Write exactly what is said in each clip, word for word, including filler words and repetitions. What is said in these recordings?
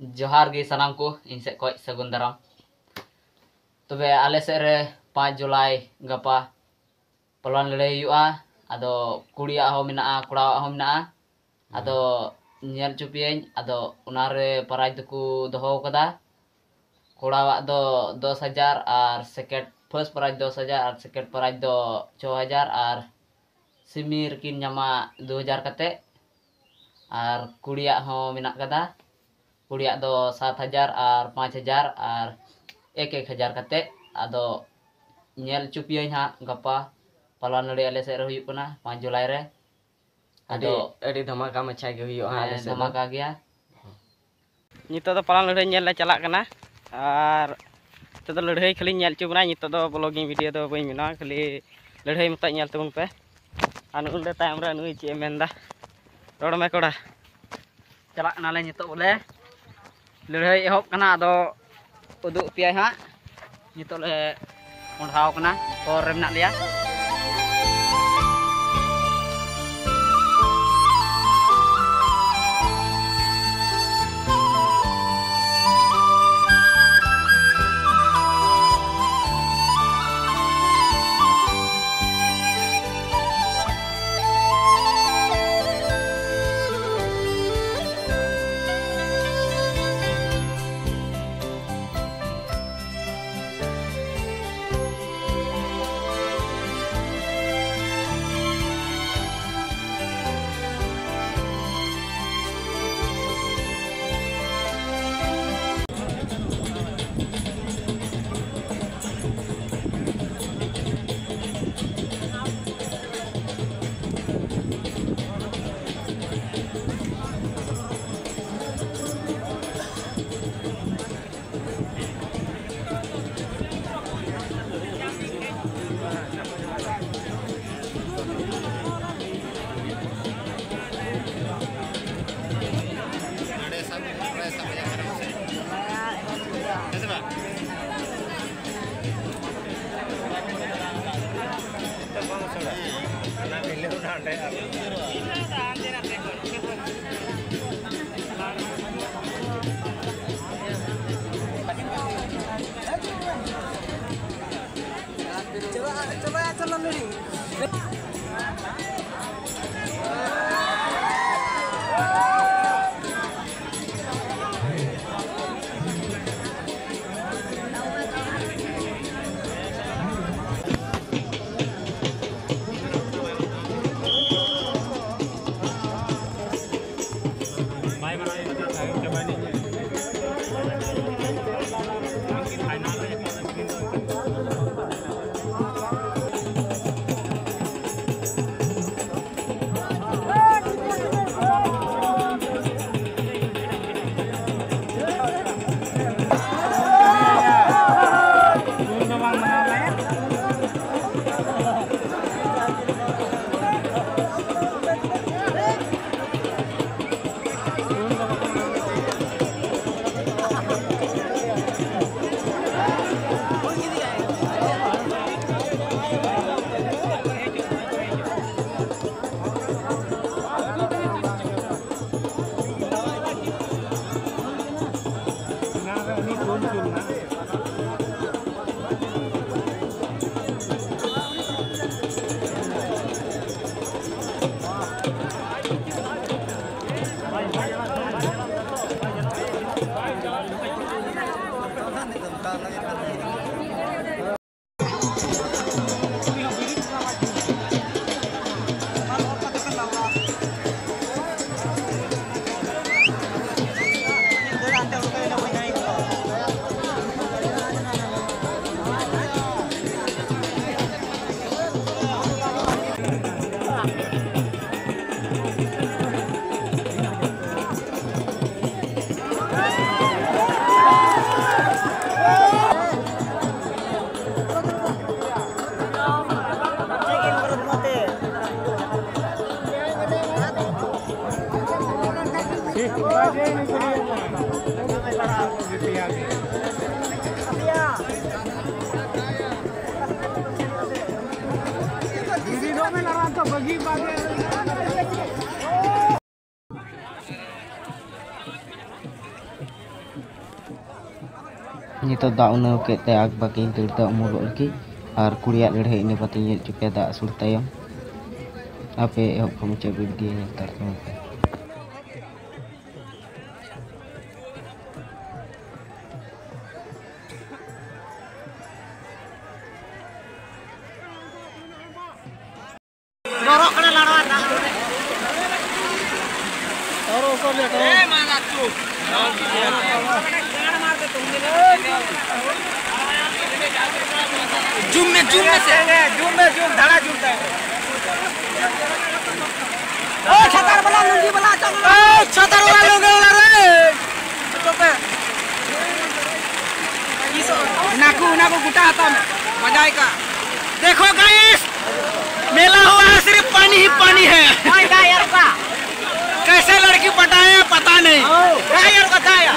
जोहार गे सानाम को इन से कोई सगुन दाराम। तबे आले से रे पाँच जुलाई गपा पलवान लड़ाई हुआ आदो कुड़िया हो मिना कुड़ा हो मिना आदो नेल चुपियें आदो उनारे पराज दुकु दोहो कदा कुड़ा आदो दस हजार आर सेकेंड फर्स्ट पराज दस हजार आर सेकेंड पराज दो छह हजार आर सिमिर किन न्यामा दो हजार कते आर कुड़िया हो मिना कदा कुड़िया दो सात हजार आर पाँच हजार आर एक एक हजार कते आदो नेल चुपियें हाँ गपा पलवान लड़ाई आले से रही हुई पाँच जुलाई रे आदो अड़ी धमाका मचा के हुई हाँ धमाका गया नितो तो पलवान लड़ाई नेल चला करना आर तो तो लड़ाई खाली नेल चुपना नितो तो ब्लॉगिंग वीडियो तो बनी मिला खाली लड़ाई मत नेल तुम पे अनुल दे टाइम रे नुई चे मेंदा रोड में कोड़ा चला नाले नितो बोले लड़ाई एहब करना आदो उदू पे हाँ नितो ले उठाव करना और रेमना लिया नितो दा उनाव के ते आग बाकी दड़ता उमोग लगी और कुड़िया लड़े इन पति ये चुके दा सुड़तायम आपे हक मुचे बिडी ने तरतम पे जूम में जूम में से जूम में जूम धड़ा जूमता है। ओ छतर वाला लुंगी वाला चल ओ छतर वाला लुंगी वाला रे तो पे इस नाकू नाकू गुटा आता में मजा आएगा। देखो गाइस मेला हुआ है, सिर्फ पानी ही पानी है। कैसे लड़की पटाए पता नहीं यार बताया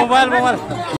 मोबाइल मोबाइल